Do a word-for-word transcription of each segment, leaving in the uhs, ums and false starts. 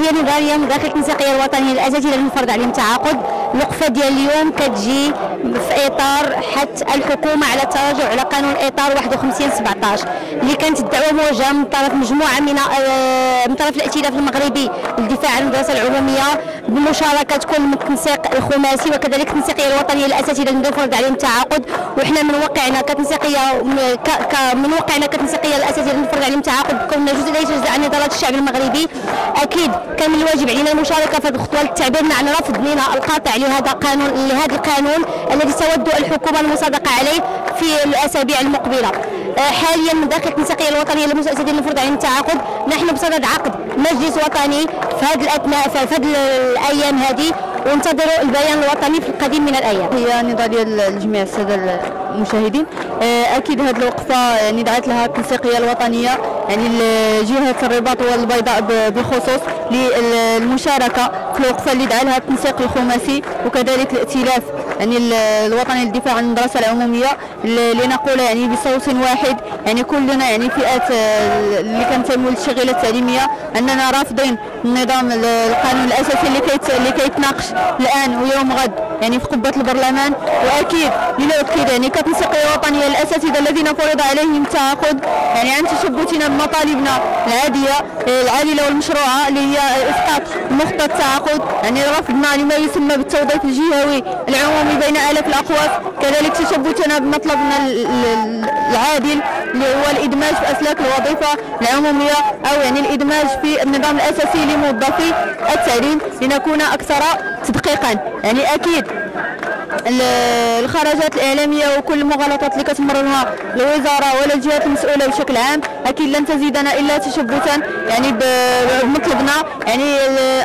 احيانا غاليه مذاكره الموسيقيه الوطنيه الاساتذه اللي فرض عليهم تعاقد. الوقفه ديال اليوم كتجي في اطار حث الحكومه على التراجع على قانون اطار واحد وخمسين سبعطاش اللي كانت الدعوه موجهه من طرف مجموعه من من طرف الائتلاف المغربي للدفاع عن المدرسه العموميه بمشاركه كل من التنسيق الخماسي وكذلك الموسيقيه الوطنيه الاساتذه اللي فرض عليهم التعاقد. وحنا من واقعنا كتنسيقيه من واقعنا كتنسيقيه الاساتذه اللي فرض عليهم التعاقد كنا جزء لا يتجزا عن نضالات الشعب المغربي، اكيد كان من الواجب علينا المشاركه في هذه الخطوه للتعبير عن رفضنا القاطع لهذا القانون لهذا القانون الذي تود الحكومه المصادقه عليه في الاسابيع المقبله. حاليا من داخل الموسيقيه الوطنيه للمؤسسه اللي فرض عليهم التعاقد نحن بصدد عقد مجلس وطني في هذه الاثناء في هذه الايام هذه، وانتظروا البيان الوطني في القديم من الايام. هي نضاليه لجميع الساده المشاهدين. اكيد هذه الوقفه ندعت لها التنسيقيه الوطنيه يعني جهه الرباط والبيضاء بخصوص للمشاركه في الوقفه اللي دعا لها التنسيق الخماسي وكذلك الائتلاف يعني الوطني للدفاع عن المدرسه العموميه لنقول يعني بصوت واحد يعني كلنا يعني فئات اللي كنتموا للشغيله التعليميه اننا رافضين النظام القانون الاساسي اللي كيت اللي كيتناقش الان ويوم غد يعني في قبه البرلمان. واكيد للتاكيد يعني كتنسيقيه وطنيه الاساتذه الذين فرض عليهم التعاقد يعني عن تشبثنا بمطالبنا العاديه العادله والمشروعه اللي هي اسقاط نقطه التعاقد يعني رفضنا لما يسمى بالتوظيف الجهوي العمومي بين آلاف الأقواس، كذلك تشبثنا بمطلبنا العادل اللي هو الإدماج في أسلاك الوظيفة العمومية أو يعني الإدماج في النظام الأساسي لموظفي التعليم لنكون أكثر تدقيقا. يعني أكيد الخرجات الإعلامية وكل المغالطات اللي كتمررها الوزارة ولا الجهات المسؤولة بشكل عام أكيد لن تزيدنا إلا تشبثا يعني بمطلبنا. يعني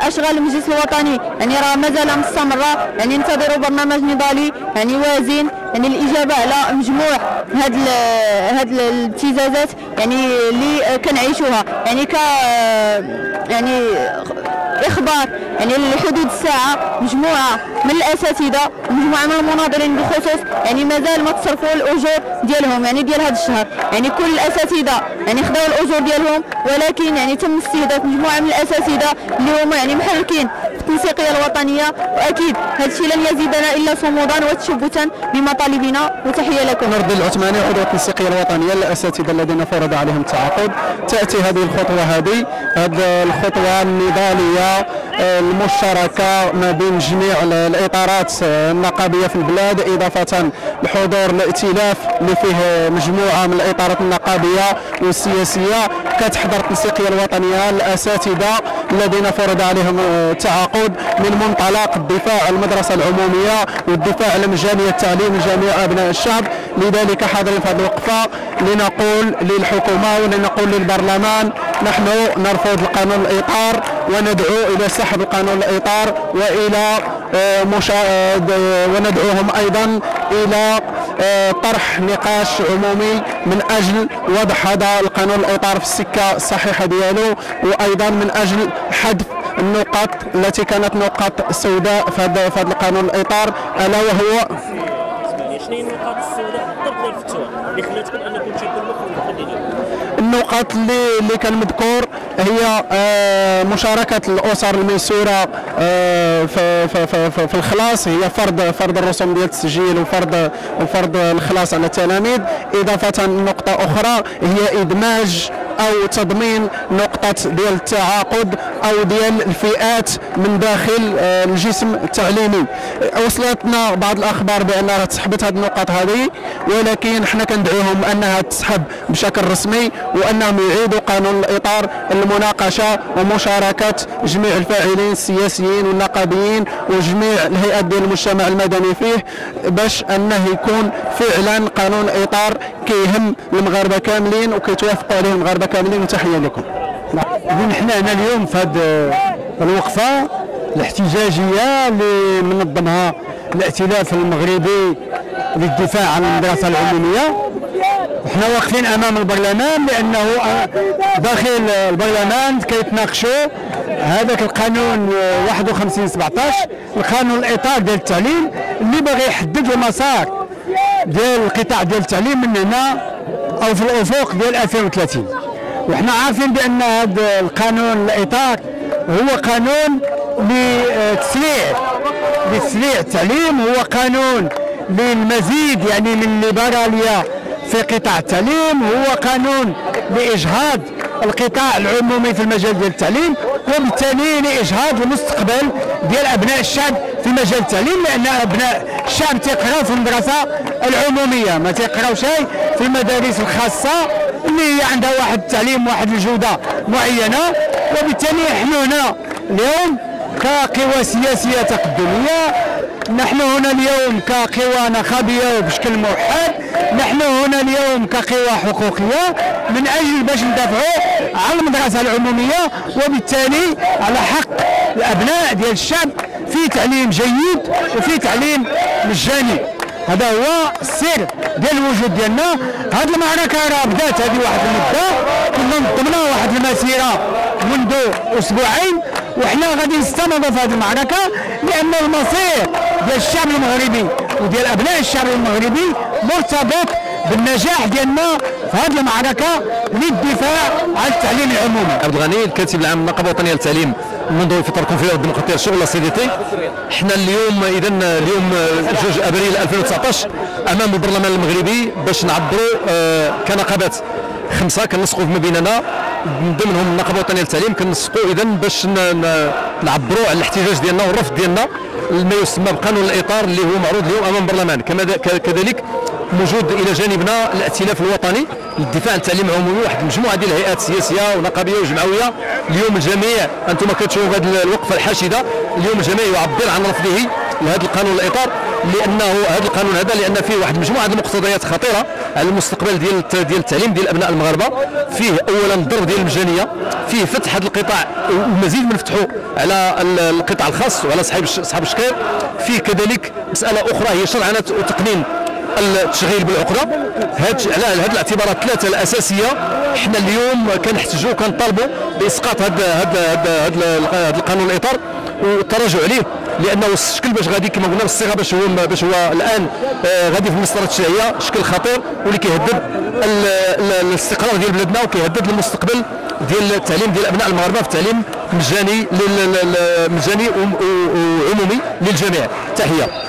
أشغال المجلس الوطني يعني راه مازال مستمرة يعني ننتظروا برنامج نضالي يعني وازن يعني الإجابة على مجموع هاد هاد الابتزازات يعني اللي كنعيشوها يعني ك يعني إخبار يعني لحدود الساعة مجموعة من الأساتذة ومجموعة من المناضلين بالخصوص يعني مازال ما تصرفوا الأجور ديالهم يعني ديال هذا الشهر. يعني كل الأساتذة يعني خداو الأجور ديالهم ولكن يعني تم استهداف مجموعة من الأساتذة اللي هما يعني محركين في التنسيقية الوطنية. وأكيد هذا الشيء لن يزيدنا إلا صمودا وتشبثا بمطالبنا. وتحية لكم. نرضي العثماني عضو التنسيقية الوطنية للأساتذة الذين فرض عليهم التعاقد. تأتي هذه الخطوة هذه هذه الخطوة النضالية المشتركة ما بين جميع الإطارات النقابية في البلاد، إضافة لحضور الائتلاف اللي فيه مجموعة من الإطارات النقابية والسياسية. كتحضر التنسيقية الوطنية الأساتذة الذين فرض عليهم التعاقد من منطلق الدفاع عن المدرسة العمومية والدفاع على مجانية التعليم لجميع أبناء الشعب. لذلك حاضرين في هذه الوقفة لنقول للحكومة ولنقول للبرلمان نحن نرفض القانون الإطار وندعو إلى سحب القانون الإطار وإلى مشاهد وندعوهم أيضا إلى طرح نقاش عمومي من أجل وضع هذا القانون الإطار في السكة الصحيحة ديالو، وأيضا من أجل حذف النقط التي كانت نقط سوداء في هذا القانون الإطار ألا وهو عشرين نقاط السوداء قبل الفتوى اللي خلاتكم انكم تشدوا النقط اللي اللي كان مذكور هي مشاركه الاسر الميسوره في في في, في الخلاص، هي فرض فرض الرسوم ديال التسجيل وفرض وفرض الخلاص على التلاميذ. اضافه نقطه اخرى هي ادماج او تضمين نقطه ديال التعاقد او ديال الفئات من داخل الجسم التعليمي. وصلتنا بعض الاخبار بان راه تسحبت هذه النقط هذه، ولكن حنا كندعوهم انها تسحب بشكل رسمي وانهم يعيدوا قانون الاطار المناقشه ومشاركه جميع الفاعلين السياسيين والنقابيين وجميع الهيئات ديال المجتمع المدني فيه باش انه يكون فعلا قانون اطار كيهم المغاربه كاملين وكيتوافقوا عليه المغاربه كاملين. وتحيه لكم. اذا حنا هنا اليوم في هذه الوقفه الاحتجاجيه اللي منظمها الائتلاف المغربي للدفاع عن المدرسه العموميه، وحنا واقفين امام البرلمان لانه داخل البرلمان كيتناقشوا هذاك القانون واحد وخمسين سبعطاش القانون الاطار ديال التعليم اللي باغي يحدد المسار ديال القطاع ديال التعليم من هنا او في الافق ديال ألفين وثلاثين. وحنا عارفين بان هذا القانون الاطار هو قانون لتسريع لتسريع التعليم، هو قانون للمزيد يعني من الليبراليه في قطاع التعليم، هو قانون لاجهاض القطاع العمومي في المجال ديال التعليم، وبالتالي لاجهاض المستقبل ديال ابناء الشعب في مجال التعليم، لان ابناء الشعب تيقراو في المدرسه العموميه، ما تيقراوش في المدارس الخاصه اللي هي عندها واحد التعليم واحد الجوده معينه. وبالتالي نحن هنا اليوم كقوى سياسيه تقدميه، نحن هنا اليوم كقوى نخبيه وبشكل موحد، نحن هنا اليوم كقوى حقوقيه من اجل باش ندافعوا على المدرسه العموميه، وبالتالي على حق الابناء ديال الشعب في تعليم جيد وفي تعليم مجاني. هذا هو السر ديال الوجود ديالنا. هذه المعركه راه بدات هذه واحد المده، كنا نضمنا واحد المسيره منذ اسبوعين، وحنا غادي نستمروا في هذه المعركه، لان المصير ديال الشعب المغربي وديال ابناء الشعب المغربي مرتبط بالنجاح ديالنا في هذه المعركه للدفاع عن التعليم العمومي. عبد الغني الكاتب العام للنقابه الوطنيه للتعليم منذ الفتره الكونفدراليه الديمقراطيه الشغل سي دي تي. حنا اليوم اذا اليوم جوج ابريل ألفين وتسعطاش امام البرلمان المغربي باش نعبروا آه كنقابات خمسه كنلصقوا فيما بيننا، من ضمنهم النقابه الوطنيه للتعليم، كنلصقوا اذا باش نعبروا على الاحتجاج ديالنا والرفض ديالنا لما يسمى بقانون الاطار اللي هو معروض اليوم امام البرلمان. كذلك موجود الى جانبنا الائتلاف الوطني للدفاع عن التعليم العمومي، واحد مجموعه ديال الهيئات السياسيه ونقابيه وجمعويه. اليوم الجميع انتم كتشوفوا هذه الوقفه الحاشده، اليوم الجميع يعبر عن رفضه لهذا القانون الاطار، لانه هذا القانون هذا لان فيه واحد مجموعه ديال المقتضيات خطيره على المستقبل ديال ديال التعليم ديال ابناء المغاربه. فيه اولا الضرب ديال المجانيه، فيه فتح هذا القطاع المزيد من فتحه على القطاع الخاص وعلى صاحب صاحب الشكاير. فيه كذلك مساله اخرى هي شرعنه وتقنين التشغيل بالعقده. على هذه الاعتبارات الثلاثه الاساسيه حنا اليوم كنحتجوا وكنطالبوا باسقاط هذا هذا هذا القانون الاطار والتراجع عليه، لانه الشكل باش غادي كما قلنا بالصيغه باش هو باش هو الان غادي في المسطره التشريعيه شكل خطير واللي كيهدد الاستقرار ديال بلادنا وكيهدد المستقبل ديال التعليم ديال ابناء المغاربه في التعليم مجاني مجاني وعمومي للجميع. تحيه.